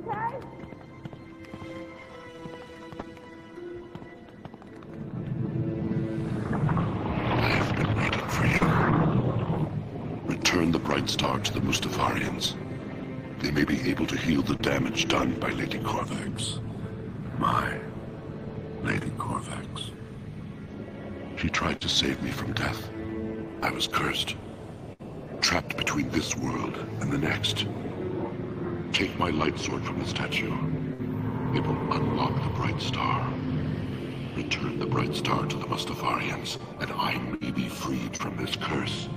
okay? I've been waiting for you. Return the Bright Star to the Mustafarians. They may be able to heal the damage done by Lady Corvax. My Lady Corvax. She tried to save me from death. I was cursed. Trapped between this world and the next. Take my light sword from the statue. It will unlock the Bright Star. Return the Bright Star to the Mustafarians, and I may be freed from this curse.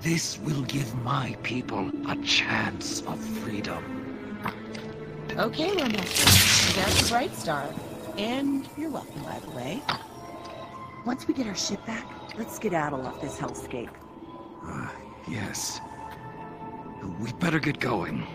This will give my people a chance of freedom. Okay, well, Mustafar, you got the Bright Star. And you're welcome, by the way. Once we get our ship back, let's skedaddle off this hellscape. Yes. We'd better get going.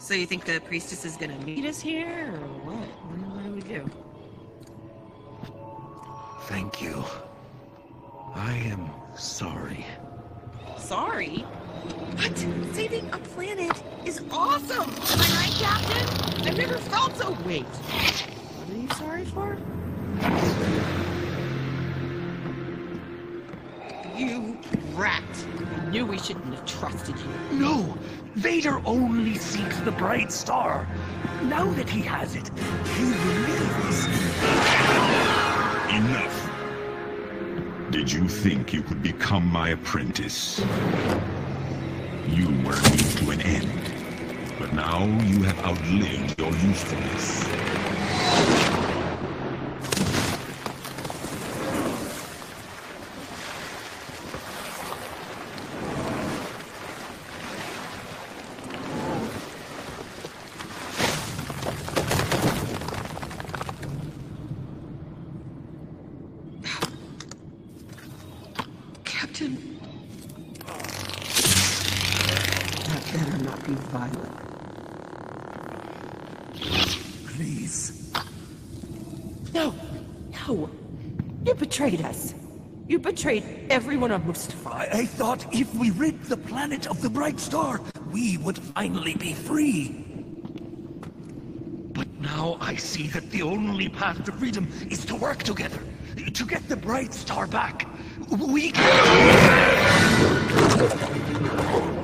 So you think the priestess is going to meet us here, or what? What do we do? Thank you. I am sorry. Sorry? What? Saving a planet is awesome! Am I right, Captain? I've never felt so... Wait. What are you sorry for? You rat! knew we shouldn't have trusted you. No! Vader only seeks the bright star. Now that he has it, he lives. Enough! Did you think you could become my apprentice? You were meant to an end. But now you have outlived your usefulness. Betrayed everyone on Mustafar. I thought if we rid the planet of the bright star, we would finally be free. But now I see that the only path to freedom is to work together, to get the bright star back. We can...